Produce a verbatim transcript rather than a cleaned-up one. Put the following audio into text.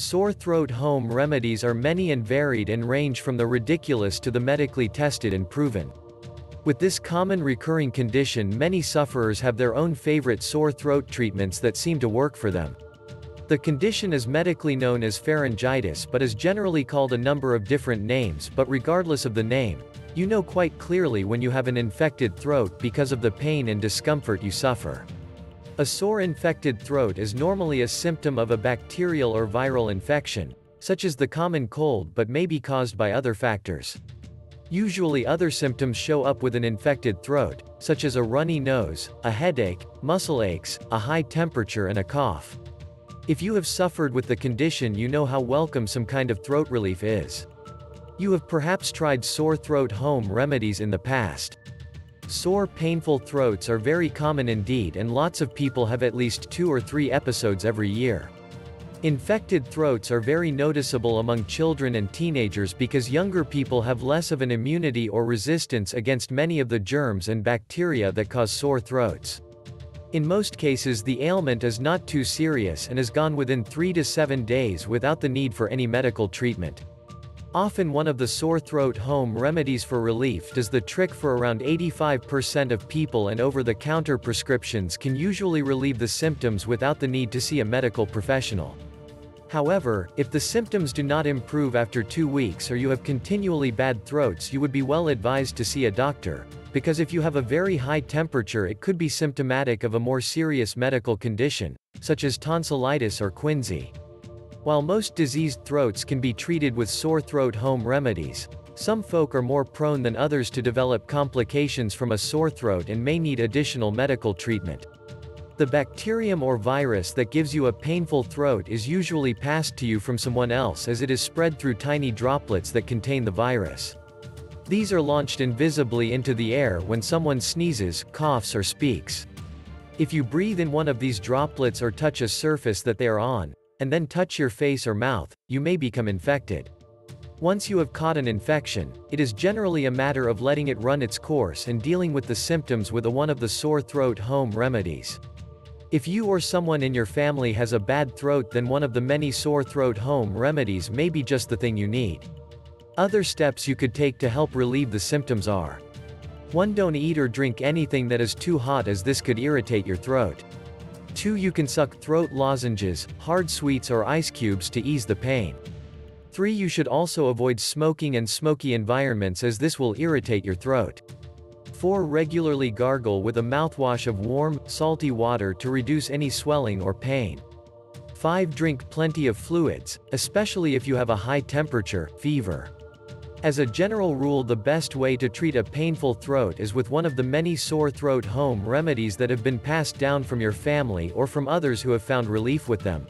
Sore throat home remedies are many and varied and range from the ridiculous to the medically tested and proven. With this common recurring condition, many sufferers have their own favorite sore throat treatments that seem to work for them. The condition is medically known as pharyngitis but is generally called a number of different names, but regardless of the name, you know quite clearly when you have an infected throat because of the pain and discomfort you suffer. A sore infected throat is normally a symptom of a bacterial or viral infection, such as the common cold, but may be caused by other factors. Usually other symptoms show up with an infected throat, such as a runny nose, a headache, muscle aches, a high temperature and a cough. If you have suffered with the condition, you know how welcome some kind of throat relief is. You have perhaps tried sore throat home remedies in the past. Sore, painful throats are very common indeed, and lots of people have at least two or three episodes every year. Infected throats are very noticeable among children and teenagers because younger people have less of an immunity or resistance against many of the germs and bacteria that cause sore throats. In most cases, the ailment is not too serious and is gone within three to seven days without the need for any medical treatment. Often one of the sore throat home remedies for relief does the trick for around eighty-five percent of people, and over-the-counter prescriptions can usually relieve the symptoms without the need to see a medical professional. However, if the symptoms do not improve after two weeks or you have continually bad throats, you would be well advised to see a doctor, because if you have a very high temperature it could be symptomatic of a more serious medical condition, such as tonsillitis or quinsy. While most diseased throats can be treated with sore throat home remedies, some folk are more prone than others to develop complications from a sore throat and may need additional medical treatment. The bacterium or virus that gives you a painful throat is usually passed to you from someone else, as it is spread through tiny droplets that contain the virus. These are launched invisibly into the air when someone sneezes, coughs or speaks. If you breathe in one of these droplets or touch a surface that they are on, and then touch your face or mouth, you may become infected. Once you have caught an infection, it is generally a matter of letting it run its course and dealing with the symptoms with one of the sore throat home remedies. If you or someone in your family has a bad throat, then one of the many sore throat home remedies may be just the thing you need. Other steps you could take to help relieve the symptoms are: one Don't eat or drink anything that is too hot, as this could irritate your throat. two You can suck throat lozenges, hard sweets or ice cubes to ease the pain. three You should also avoid smoking and smoky environments, as this will irritate your throat. four Regularly gargle with a mouthwash of warm, salty water to reduce any swelling or pain. five Drink plenty of fluids, especially if you have a high temperature, fever. As a general rule, the best way to treat a painful throat is with one of the many sore throat home remedies that have been passed down from your family or from others who have found relief with them.